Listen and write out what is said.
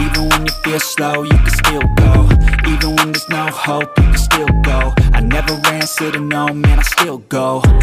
Even when you feel slow, you can still go. Even when there's no hope, you can still go. I never answer to no, man, I still go.